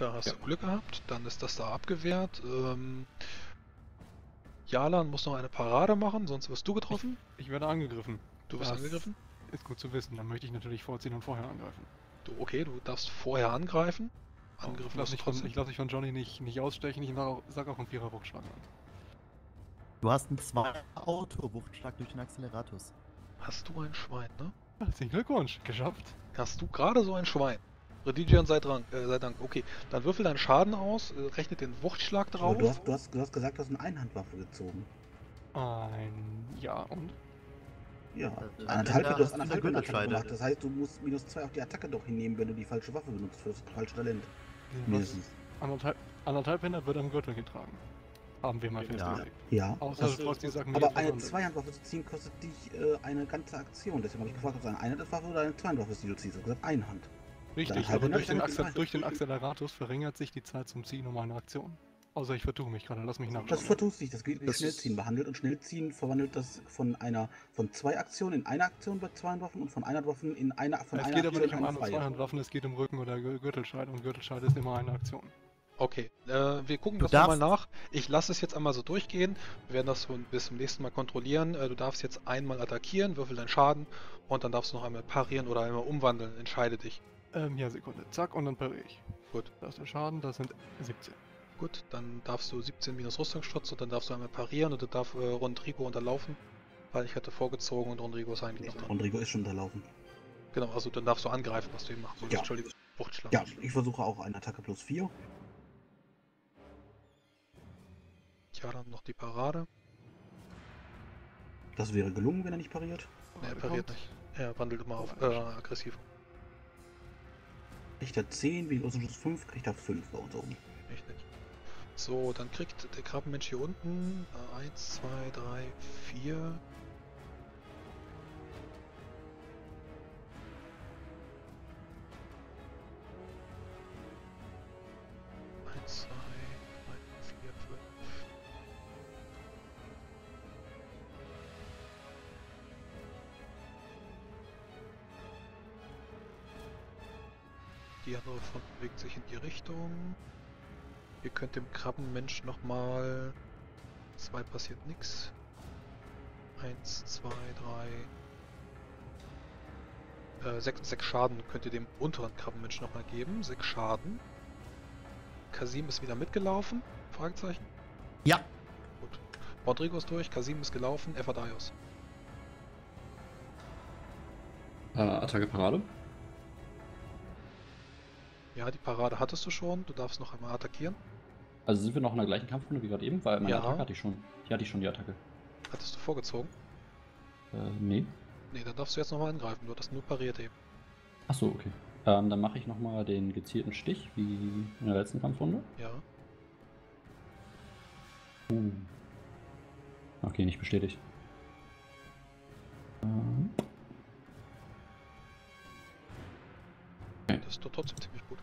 Da hast du Glück gehabt, dann ist das da abgewehrt. Yarlan muss noch eine Parade machen, sonst wirst du getroffen. Ich werde angegriffen. Du wirst angegriffen? Ist gut zu wissen, dann möchte ich natürlich vorziehen und vorher angreifen. Okay, du darfst vorher angreifen. Angriff lass ich trotzdem. Ich lasse mich von Johnny nicht ausstechen, ich sag auch einen 4er Wuchtschlag an. Du hast einen 2er Auto-Wuchtschlag durch den Acceleratus. Hast du ein Schwein, ne? Herzlichen Glückwunsch, geschafft. Hast du gerade so ein Schwein. Brindijian sei Dank, okay. Dann würfel deinen Schaden aus, rechnet den Wuchtschlag drauf. Du hast gesagt, du hast eine Einhandwaffe gezogen. Ja, und? Ja, du hast eine Gürtelscheide gemacht. Das heißt, du musst -2 auf die Attacke doch hinnehmen, wenn du die falsche Waffe benutzt für das falsche Talent. Mindestens. 1,5 Händer wird am Gürtel getragen. Haben wir mal festgelegt. Ja. Aber eine Zweihandwaffe zu ziehen kostet dich eine ganze Aktion. Deswegen habe ich gefragt, ob es eine Einhandwaffe oder eine Zweihandwaffe ist, die du ziehst. Du hast gesagt, Einhand. Richtig, aber durch den Acceleratus verringert sich die Zeit zum Ziehen um eine Aktion. Außer ich vertue mich gerade, lass mich nachschauen. Das vertust dich, das geht mit Schnellziehen behandelt und Schnellziehen verwandelt das von zwei Aktionen in eine Aktion bei Zweihandwaffen und von Einhandwaffen in eine Aktion. Es geht aber nicht um Zweihandwaffen, es geht um Rücken- oder Gürtelscheide und Gürtelscheide ist immer eine Aktion. Okay, wir gucken das nochmal nach. Ich lasse es jetzt einmal so durchgehen. Wir werden das bis zum nächsten Mal kontrollieren. Du darfst jetzt einmal attackieren, würfel deinen Schaden und dann darfst du noch einmal parieren oder einmal umwandeln. Entscheide dich. Ja, Sekunde. Zack, und dann pariere ich. Gut. Das ist der Schaden, das sind 17. Gut, dann darfst du 17 minus Rüstungsschutz und dann darfst du einmal parieren und dann darf Rondrigo unterlaufen, weil ich hatte vorgezogen und Rondrigo ist eigentlich noch dran. Rondrigo ist schon unterlaufen. Genau, also dann darfst du angreifen, was du eben machen sollst. Ja. Entschuldigung, Wuchtschlag. Ja, ich versuche auch eine Attacke +4. Ja, dann noch die Parade. Das wäre gelungen, wenn er nicht pariert. Nee, er pariert nicht. Er wandelt immer auf aggressiv. Kriegt er 10, wegen Rüstungsschutz 5, kriegt er 5 bei uns oben. Echt nicht. So, dann kriegt der Krabbenmensch hier unten 1, 2, 3, 4. Die andere Front bewegt sich in die Richtung. Ihr könnt dem Krabbenmensch nochmal. 2 passiert nichts. 1, 2, 3. 6 Schaden könnt ihr dem unteren Krabbenmensch nochmal geben. 6 Schaden. Kasim ist wieder mitgelaufen? Fragezeichen? Ja. Gut. Rondrigo ist durch, Kasim ist gelaufen. Efferdaios. Attacke Parade. Ja, die Parade hattest du schon, du darfst noch einmal attackieren. Also sind wir noch in der gleichen Kampfrunde wie gerade eben? Weil meine Attacke hatte ich schon. Die hatte ich schon, die Attacke. Hattest du vorgezogen? Nee. Nee, dann darfst du jetzt nochmal angreifen, du hattest nur pariert eben. Achso, okay. Dann mache ich nochmal den gezielten Stich, wie in der letzten Kampfrunde. Ja. Okay, nicht bestätigt. Das ist doch trotzdem ziemlich gut.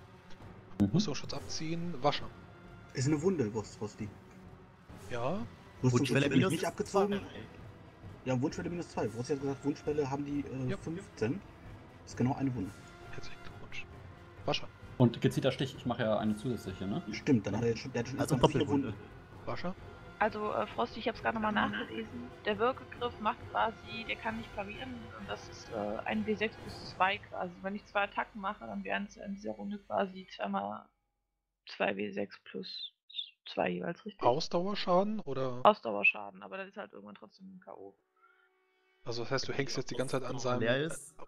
Rüstungsschutz abziehen, Wascha. Ist eine Wunde, Rosti. Ja. Wunschwelle minus nicht abgezogen. Ja, Wunschwelle -2. Rosti hat gesagt, Wunschwelle haben die 15. Das ist genau eine Wunde. Herzlichen Glückwunsch. Wascha. Und gezielter Stich, ich mache ja eine zusätzliche, ne? Stimmt, dann hat er schon also erstmal 4 Wunden. Wascha? Also Frosti, ich habe es gerade nochmal nachgelesen. Der Wirkegriff macht quasi, der kann nicht parieren und das ist ein W6 plus 2 quasi. Wenn ich 2 Attacken mache, dann wären es in dieser Runde quasi zweimal 2 W6 plus 2 jeweils, richtig? Ausdauerschaden oder? Ausdauerschaden, aber das ist halt irgendwann trotzdem ein K.O. Also das heißt, du hängst jetzt die ganze Zeit an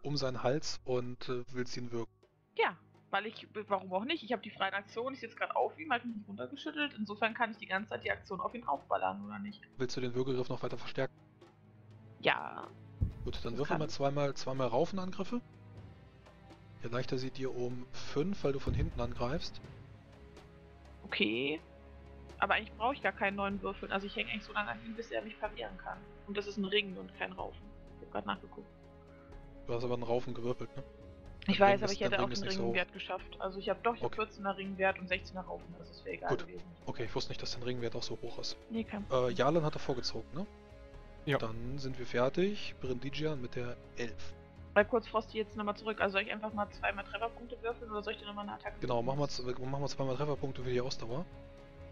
um seinen Hals und willst ihn wirken? Ja. Weil ich, warum auch nicht, ich habe die freien Aktionen, ich sitze gerade auf ihm, hat mich nicht runtergeschüttelt, insofern kann ich die ganze Zeit die Aktion auf ihn aufballern, oder nicht? Willst du den Würgegriff noch weiter verstärken? Ja. Gut, dann würfel mal zweimal Raufenangriffe. Leichter sieht dir um 5, weil du von hinten angreifst. Okay. Aber eigentlich brauche ich gar keinen neuen Würfeln, also ich hänge eigentlich so lange an ihm, bis er mich parieren kann. Und das ist ein Ring und kein Raufen. Ich habe gerade nachgeguckt. Du hast aber einen Raufen gewürfelt, ne? Ich weiß, aber ich hätte auch den Ringwert geschafft. Also ich habe doch 14er Ringwert und 16er Raufen, das ist mir egal gewesen. Okay, ich wusste nicht, dass dein Ringwert auch so hoch ist. Nee, kein Problem. Yarlan hat er vorgezogen, ne? Ja. Dann sind wir fertig. Brindijian mit der 11. Mal kurz Frosty jetzt nochmal zurück. Also soll ich einfach mal zweimal Trefferpunkte würfeln oder soll ich dir nochmal eine Attacke? Genau, machen wir zweimal Trefferpunkte für die Ausdauer.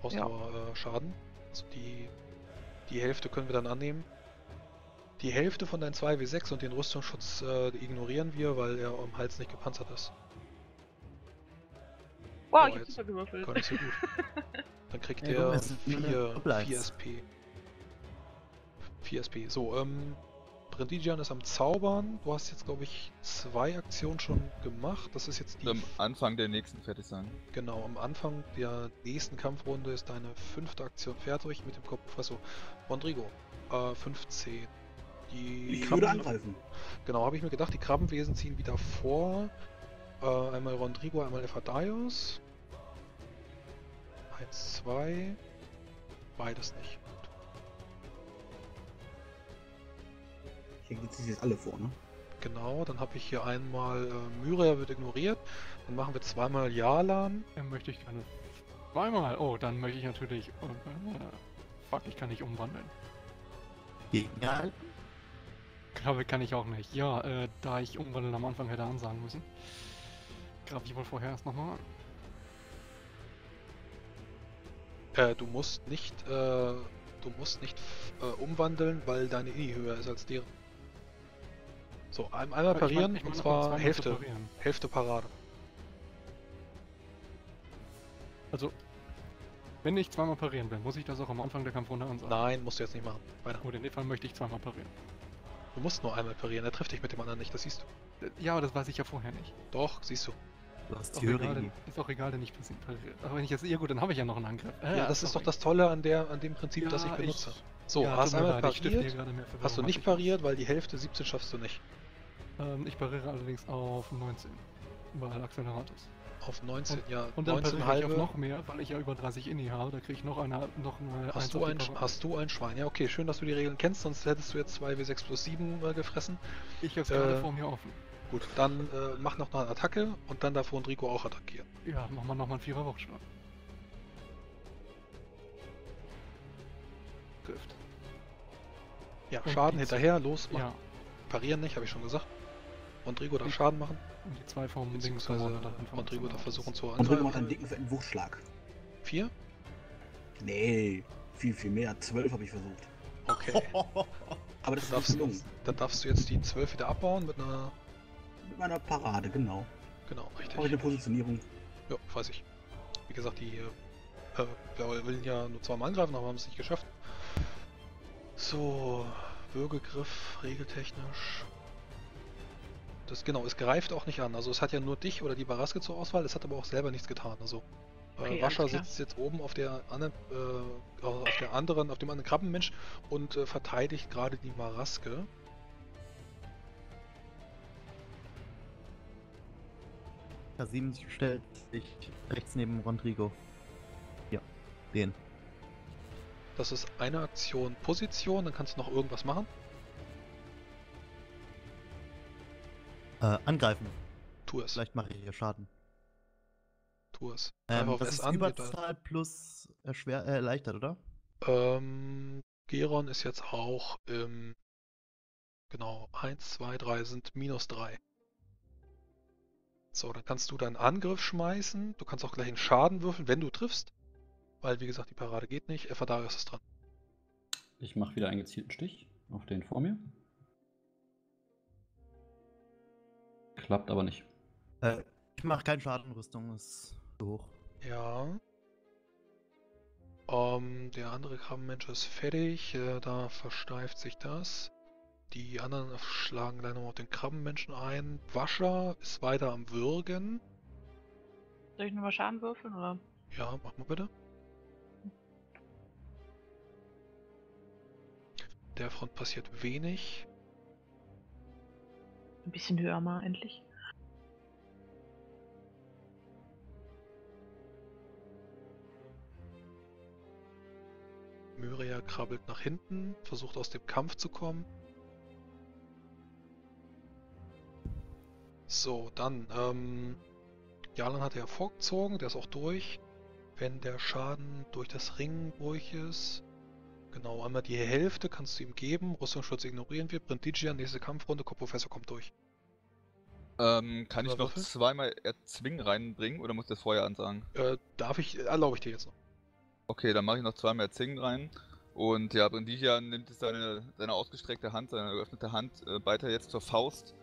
Ausdauerschaden. Ja. Also die Hälfte können wir dann annehmen. Die Hälfte von deinen 2W6 und den Rüstungsschutz ignorieren wir, weil er am Hals nicht gepanzert ist. Wow, oh, ich hab super gewürfelt. Gar nicht so gut. Dann kriegt er 4 SP. 4 SP. So, Brindijian ist am Zaubern. Du hast jetzt, glaube ich, 2 Aktionen schon gemacht. Das ist jetzt die... Am Anfang der nächsten fertig sein. Genau, am Anfang der nächsten Kampfrunde ist deine 5. Aktion fertig mit dem Kopffresser. Rondrigo, 15. Die Krabben... würde angreifen. Genau, habe ich mir gedacht, die Krabbenwesen ziehen wieder vor. Einmal Rondrigo, einmal Efferdaios. 1, 2. Beides nicht. Hier geht es jetzt alle vor, ne? Genau, dann habe ich hier einmal Myria wird ignoriert. Dann machen wir zweimal Yarlan. Möchte ich keine. Zweimal? Oh, dann möchte ich natürlich. Fuck, ich kann nicht umwandeln. Genial. Glaube kann ich auch nicht. Ja, da ich umwandeln am Anfang hätte ansagen müssen. Grab ich wohl vorher erst nochmal. Du musst nicht umwandeln, weil deine I höher ist als deren. So, einmal parieren, ich mein, und zwar Hälfte. Hälfte Parade. Also, wenn ich zweimal parieren will, muss ich das auch am Anfang der Kampfrunde ansagen? Nein, musst du jetzt nicht machen. Weiter. Gut, in dem Fall möchte ich zweimal parieren. Du musst nur einmal parieren, er trifft dich mit dem anderen nicht, das siehst du. Ja, aber das weiß ich ja vorher nicht. Doch, siehst du. Das ist auch egal, denn ich pariere. Aber wenn ich jetzt... Ja gut, dann habe ich ja noch einen Angriff. Ja, das ist doch das Tolle an dem Prinzip, ja, das ich benutze. So, ja, hast du einmal pariert, hast du nicht pariert, weil die Hälfte 17 schaffst du nicht. Ich pariere allerdings auf 19, weil Acceleratus. Auf 19, und, ja. Und dann 19 halbe. Ich auf noch mehr, weil ich ja über 30 Inni habe, da kriege ich noch eine... hast du ein Schwein? Ja, okay, schön, dass du die Regeln kennst, sonst hättest du jetzt 2W6 plus 7 gefressen. Ich hab's gerade vor mir offen. Gut, dann mach noch eine Attacke und dann darf Rondrigo auch attackieren. Ja, machen wir nochmal einen 4er-Wochenschlag. Trifft. Ja, und Schaden hinterher, los, machen. Ja. Parieren nicht, habe ich schon gesagt. Rondrigo darf Schaden machen. Und die zwei Formen beziehungsweise Rondrigo darf versuchen zu angreifen. Rondrigo macht einen dicken fetten Wuchtschlag. 4? Nee, viel mehr. 12 habe ich versucht. Okay. Aber das ist nicht gelungen. Dann darfst du jetzt die 12 wieder abbauen mit einer... Mit meiner Parade, genau. Genau, richtig. Auch eine Positionierung. Ja, weiß ich. Wie gesagt, die wollen ja nur zweimal angreifen, aber haben es nicht geschafft. So, Würgegriff, regeltechnisch... Das, genau, es greift auch nicht an, also es hat ja nur dich oder die Marasken zur Auswahl, es hat aber auch selber nichts getan, also okay, Wascha sitzt jetzt oben auf der anderen, auf dem anderen Krabbenmensch und verteidigt gerade die Marasken. Kasim stellt sich rechts neben Rondrigo. Ja, den. Das ist eine Aktion Position, dann kannst du noch irgendwas machen. Angreifen. Tu es. Vielleicht mache ich hier Schaden. Tu es. Das ist Überzahl plus erleichtert, oder? Geron ist jetzt auch im... Genau, 1, 2, 3 sind minus 3. So, dann kannst du deinen Angriff schmeißen. Du kannst auch gleich einen Schaden würfeln, wenn du triffst. Weil, wie gesagt, die Parade geht nicht. Efferdaios ist dran. Ich mache wieder einen gezielten Stich auf den vor mir. Klappt aber nicht. Ich mache keinen Schaden, Rüstung ist zu hoch. Ja. Der andere Krabbenmensch ist fertig, da versteift sich das. Die anderen schlagen gleich nochmal auf den Krabbenmenschen ein. Wascha ist weiter am Würgen. Soll ich nochmal Schaden würfeln, oder? Ja, mach mal bitte. Der Front passiert wenig. Ein bisschen höher mal, endlich. Myria krabbelt nach hinten, versucht aus dem Kampf zu kommen. So, dann, Yarlan hat ja vorgezogen, der ist auch durch. Wenn der Schaden durch das Ringen durch ist... Genau, einmal die Hälfte kannst du ihm geben, Rüstungsschutz ignorieren wir, Brindijian, nächste Kampfrunde, Kopfprofessor kommt durch. Kann ich noch zweimal erzwingen reinbringen oder muss ich das vorher ansagen? Erlaube ich dir jetzt noch. Okay, dann mache ich noch zweimal erzwingen rein. Und ja, Brindijian nimmt seine ausgestreckte Hand, seine geöffnete Hand weiter jetzt zur Faust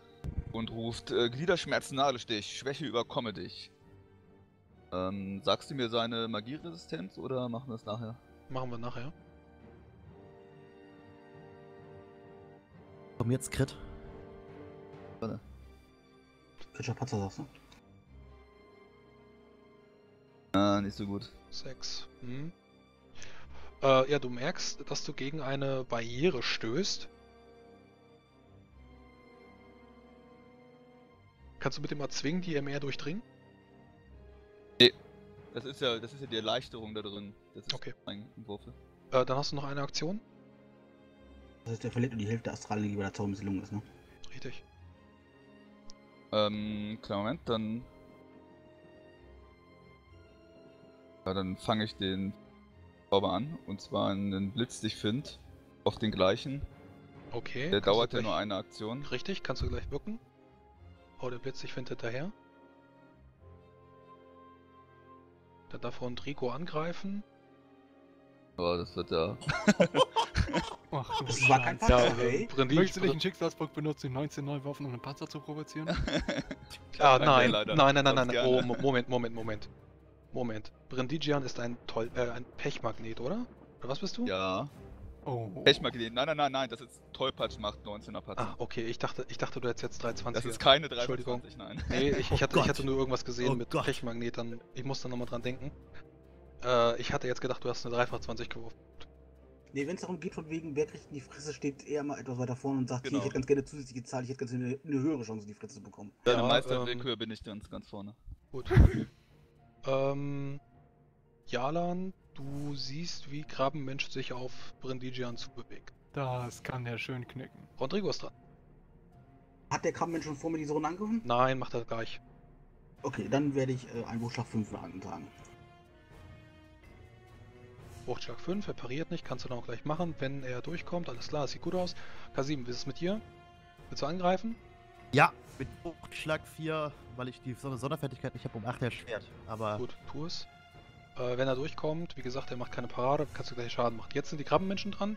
und ruft, Gliederschmerzen nadelt dich, Schwäche überkomme dich. Sagst du mir seine Magieresistenz oder machen wir es nachher? Machen wir nachher. Komm jetzt, Crit. Warte. Welcher Patzer sagst du? Nicht so gut. 6. Hm. Ja, du merkst, dass du gegen eine Barriere stößt. Kannst du mit dem Erzwingen die MR durchdringen? Nee. Das ist ja die Erleichterung da drin. Das ist okay. Mein Würfel. Dann hast du noch eine Aktion. Das heißt, der verliert nur die Hälfte der Astrallinie, weil der Zauber misslungen ist, ne? Richtig. Kleinen Moment, dann... Ja, dann fange ich den Zauber an, und zwar einen Blitzdichtfind auf den gleichen. Okay. Der dauert ja nur eine Aktion. Richtig, kannst du gleich wirken. Oh, der Blitzdichtfind hinterher. Dann darf Rondrigo angreifen. Oh, das wird ja... Ach, das war kein Patzer, ey. Möchtest du nicht einen Schicksalspunkt benutzen, 19 neu Waffen, um einen Patzer zu provozieren? Nein, leider. Nein. Oh, Moment. Brindijian ist ein Pechmagnet, oder? Oder was bist du? Ja. Oh. Pechmagnet, nein, das ist Tollpatsch macht 19er Patzer. Ah, okay, ich dachte du hättest jetzt 320. Das ist keine 320, nein. Nee, ich hatte nur irgendwas gesehen mit Pechmagnet, dann, ich muss da nochmal dran denken. Ich hatte jetzt gedacht, du hast eine 320 geworfen. Ne, wenn es darum geht, von wegen, wer kriegt in die Fresse, steht eher mal etwas weiter vorne und sagt, genau. Hier, ich hätte ganz gerne zusätzliche Zahl, ich hätte ganz gerne eine höhere Chance, die Fresse zu bekommen. Deine Meisterwillkür bin ich ganz vorne. Gut. Yarlan, du siehst, wie Krabbenmensch sich auf Brindijian zubewegt. Das kann der schön knicken. Rondrigo ist dran. Hat der Krabbenmensch schon vor mir diese Runde angegriffen? Nein, macht er gleich. Okay, dann werde ich einen Buchschlag 5 antragen. Bruchschlag 5, er pariert nicht, kannst du dann auch gleich machen, wenn er durchkommt, alles klar, das sieht gut aus. Kasim, wie ist es mit dir? Willst du angreifen? Ja, mit Bruchschlag 4, weil ich die Sonderfertigkeit nicht habe, um 8 erschwert, aber... Gut, tu es. Wenn er durchkommt, wie gesagt, er macht keine Parade, kannst du gleich Schaden machen. Jetzt sind die Krabbenmenschen dran.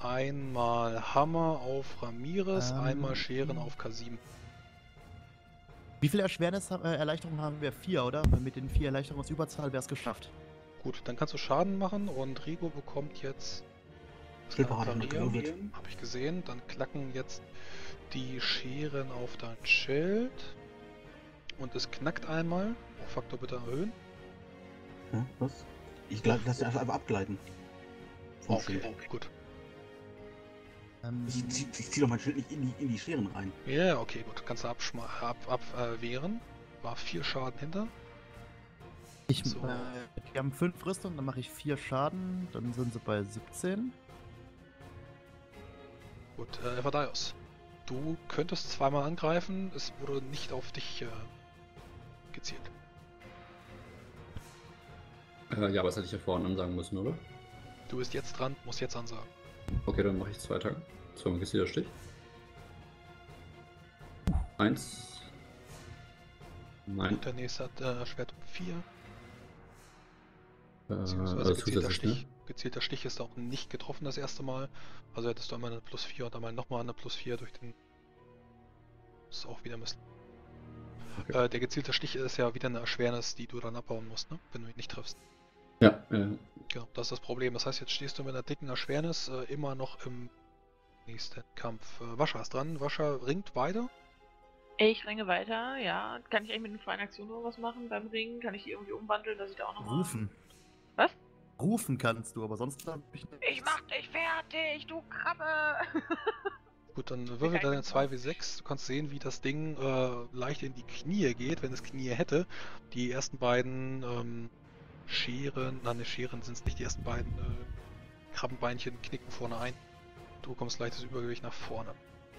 Einmal Hammer auf Ramirez, einmal Scheren auf Kasim. Wie viele Erleichterungen haben wir? 4, oder? Mit den 4 Erleichterungen aus Überzahl wäre es geschafft. Gut, dann kannst du Schaden machen und Rigo bekommt jetzt Parieren, habe ich gesehen. Dann klacken jetzt die Scheren auf dein Schild und es knackt einmal. Oh, Faktor bitte erhöhen. Hm, was? Ich glaube, lass dich einfach abgleiten. Okay, gut. Ich zieh doch mein Schild nicht in die Scheren rein. Ja, yeah, okay, gut. Kannst du abwehren. War 4 Schaden hinter. Wir haben 5 Rüstung, dann mache ich 4 Schaden, dann sind sie bei 17. Gut, Efferdaios, du könntest zweimal angreifen, es wurde nicht auf dich gezielt. Ja, aber das hätte ich ja vorhin ansagen müssen, oder? Du bist jetzt dran, musst jetzt ansagen. Okay, dann mache ich 2 Tage. Zweimal gezielter Stich. 1. Nein. Und der nächste hat Schwert 4. Beziehungsweise gezielter Stich ist auch nicht getroffen das erste Mal. Also hättest du einmal eine +4 und einmal nochmal eine +4 durch den... Das ist auch wieder Mist. Okay. Der gezielte Stich ist ja wieder eine Erschwernis, die du dann abbauen musst, ne? Wenn du ihn nicht triffst. Ja, genau, das ist das Problem. Das heißt, jetzt stehst du mit einer dicken Erschwernis immer noch im nächsten Kampf. Wascha ist dran. Wascha ringt weiter. Ich ringe weiter, ja. Kann ich eigentlich mit den freien Aktionen noch was machen beim Ringen? Kann ich die irgendwie umwandeln, dass ich da auch noch... Rufen. Was? Rufen kannst du, aber sonst habe ich nichts. Ich mach dich fertig, du Krabbe! Gut, dann würfel deine 2W6. Du kannst sehen, wie das Ding leicht in die Knie geht, wenn es Knie hätte. Die ersten beiden Scheren, nein, Scheren sind es nicht, die ersten beiden Krabbenbeinchen knicken vorne ein. Du bekommst leichtes Übergewicht nach vorne.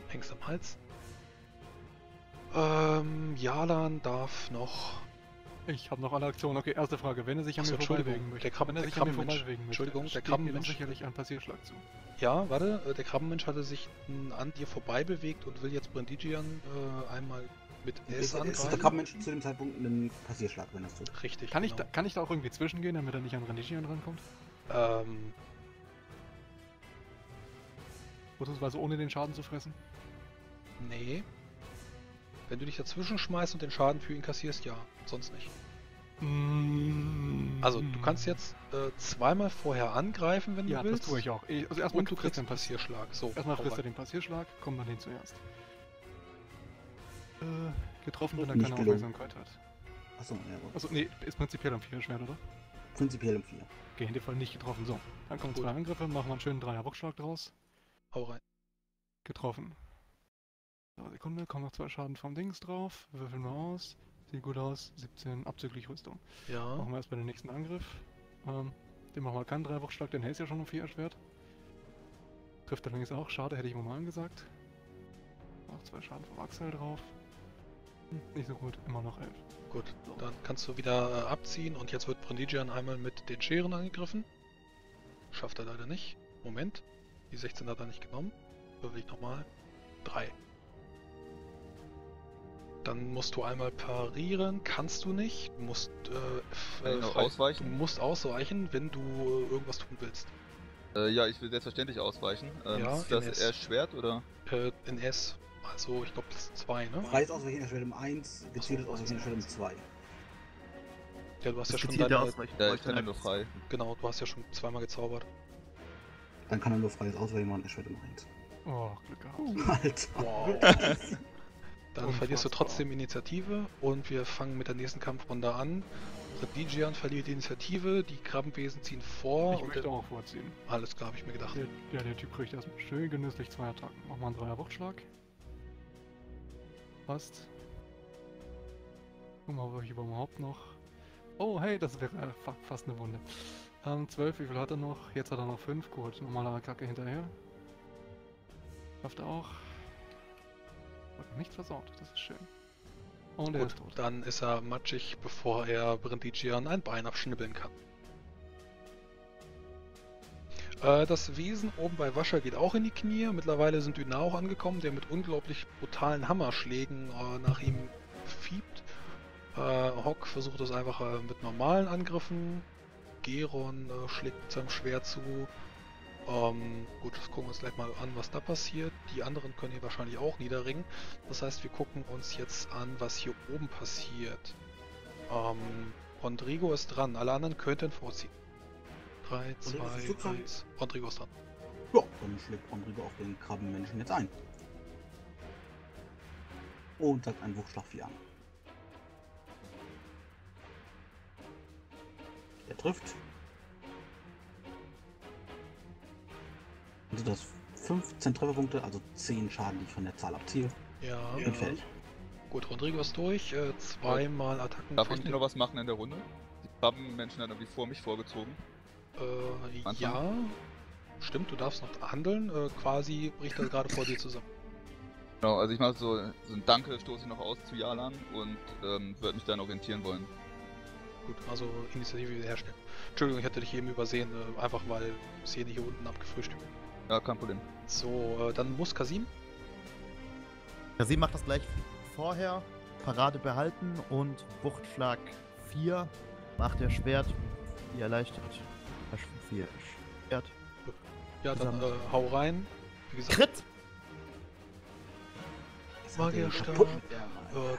Hängst am Hals. Yarlan darf noch Ich habe noch alle Aktionen. Okay, erste Frage. Wenn er sich an mir vorbeibewegen möchte, der Krabbenmensch sicherlich einen Passierschlag zu. Ja, warte. Der Krabbenmensch hatte sich an dir vorbeibewegt und will jetzt Brindijian einmal mit S angreifen. Ist der Krabbenmensch zu dem Zeitpunkt einen Passierschlag, wenn er es tut? Richtig. Kann ich da auch irgendwie zwischengehen, damit er nicht an Brindijian rankommt? Beziehungsweise ohne den Schaden zu fressen? Nee. Wenn du dich dazwischen schmeißt und den Schaden für ihn kassierst, ja, sonst nicht. Also, du kannst jetzt zweimal vorher angreifen, wenn du willst. Ja, das tue ich auch. Also erstmal und du kriegst den Passierschlag. So, erstmal frisst er den Passierschlag, kommt dann hin zuerst. Getroffen, wenn er keine Aufmerksamkeit hat. Achso, ja gut. Also, nee, ist prinzipiell um 4 schwer, oder? Prinzipiell um 4. Okay, in dem Fall nicht getroffen. So, dann kommen zwei Angriffe, machen wir einen schönen 3er-Bockschlag draus. Hau rein. Getroffen. So, Sekunde, kommen noch 2 Schaden vom Dings drauf, würfeln wir aus, sieht gut aus, 17 abzüglich Rüstung. Ja. Machen wir erst bei den nächsten Angriff. Den machen wir keinen 3er-Bockschlag, den hältst ja schon um 4 erschwert. Trifft allerdings auch, schade, hätte ich mal angesagt. Noch 2 Schaden vom Axel drauf. Nicht so gut, immer noch 11. Gut, so. Dann kannst du wieder abziehen und jetzt wird Brindijian einmal mit den Scheren angegriffen. Schafft er leider nicht. Moment, die 16 hat er nicht genommen. Würfel ich nochmal. 3. Dann musst du einmal parieren, kannst du nicht. Du musst, ausweichen. Du musst ausweichen, wenn du irgendwas tun willst. Ja, ich will selbstverständlich ausweichen. Ja, ist das erschwert oder? In S. Also, ich glaube, das ist 2, ne? Preis ausweichen erschwert um 1, gezieltes Ausweichen erschwert um 2. Ja, du hast ja schon deine... ich kann ja nur frei. Genau, du hast ja schon zweimal gezaubert. Dann kann er nur freies Ausweichen machen, erschwert um 1. Oh, Glück gehabt. Alter! Wow. Dann verlierst du trotzdem Initiative und wir fangen mit der nächsten Kampfrunde an. Brindijian verliert die Initiative, die Krabbenwesen ziehen vor. Ich möchte auch vorziehen. Alles klar, habe ich mir gedacht. Ja, der Typ kriegt erstmal schön genüsslich 2 Attacken. Machen wir einen 3er-Wuchtschlag. Passt. Gucken wir mal, ob ich überhaupt noch... Oh, hey, das wäre fast eine Wunde. 12, wie viel hat er noch? Jetzt hat er noch 5. Gut, normaler Kacke hinterher. Schafft er auch. Nichts versorgt, das ist schön. Und er ist tot. Dann ist er matschig, bevor er Brindijian ein Bein abschnibbeln kann. Das Wesen oben bei Wascha geht auch in die Knie. Mittlerweile sind Düna auch angekommen, der mit unglaublich brutalen Hammerschlägen nach ihm fiebt. Hock versucht es einfach mit normalen Angriffen. Geron schlägt mit seinem Schwert zu. Gut, das gucken wir uns gleich mal an, was da passiert. Die anderen können hier wahrscheinlich auch niederringen. Das heißt, wir gucken uns jetzt an, was hier oben passiert. Rondrigo ist dran. Alle anderen könnten vorziehen. 3, 2, 1. Rondrigo ist dran. Ja, dann schlägt Rondrigo auf den Krabbenmenschen jetzt ein. Und sagt einen Wuchtschlag 4 an. Der trifft. Also das 15 Trefferpunkte, also 10 Schaden, die ich von der Zahl abziehe. Ja. Bin fertig. Gut, Rondrigo ist durch. Zweimal Attacken. Darf ich noch was machen in der Runde? Die Krabbenmenschen haben irgendwie vor mich vorgezogen. Ja. Stimmt, du darfst noch handeln. Quasi bricht das gerade vor dir zusammen. Genau, also ich mache so ein Danke, stoße ich noch aus zu Yarlan und würde mich dann orientieren wollen. Gut, also Initiative wiederherstellen. Entschuldigung, ich hatte dich eben übersehen, einfach weil es hier unten abgefrühstückt. Ja, kein Problem. So, dann muss Kasim. Kasim macht das gleich vorher. Parade behalten und Wuchtschlag 4 macht der Schwert. Die erleichtert. Schwert. Ja, dann hau rein. Wie gesagt. Crit! Magierstab.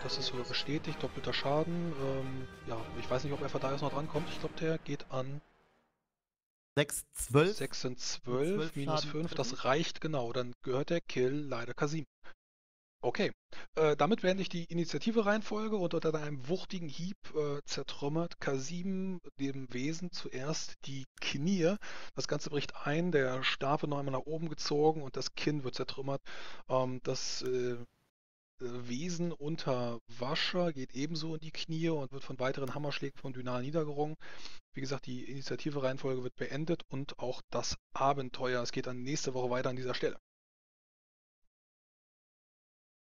Das ist so bestätigt. Doppelter Schaden. Ja, ich weiß nicht, ob Efferdaios noch drankommt. Ich glaube, der geht an... 6, 12. 6 sind 12 minus 5, das reicht genau. Dann gehört der Kill leider Kasim. Okay, damit wende ich die Initiative-Reihenfolge und unter einem wuchtigen Hieb zertrümmert Kasim dem Wesen zuerst die Knie. Das Ganze bricht ein, der Stab wird noch einmal nach oben gezogen und das Kinn wird zertrümmert. Das Wesen unter Wascha geht ebenso in die Knie und wird von weiteren Hammerschlägen von Düna niedergerungen. Wie gesagt, die Initiative-Reihenfolge wird beendet und auch das Abenteuer. Es geht dann nächste Woche weiter an dieser Stelle.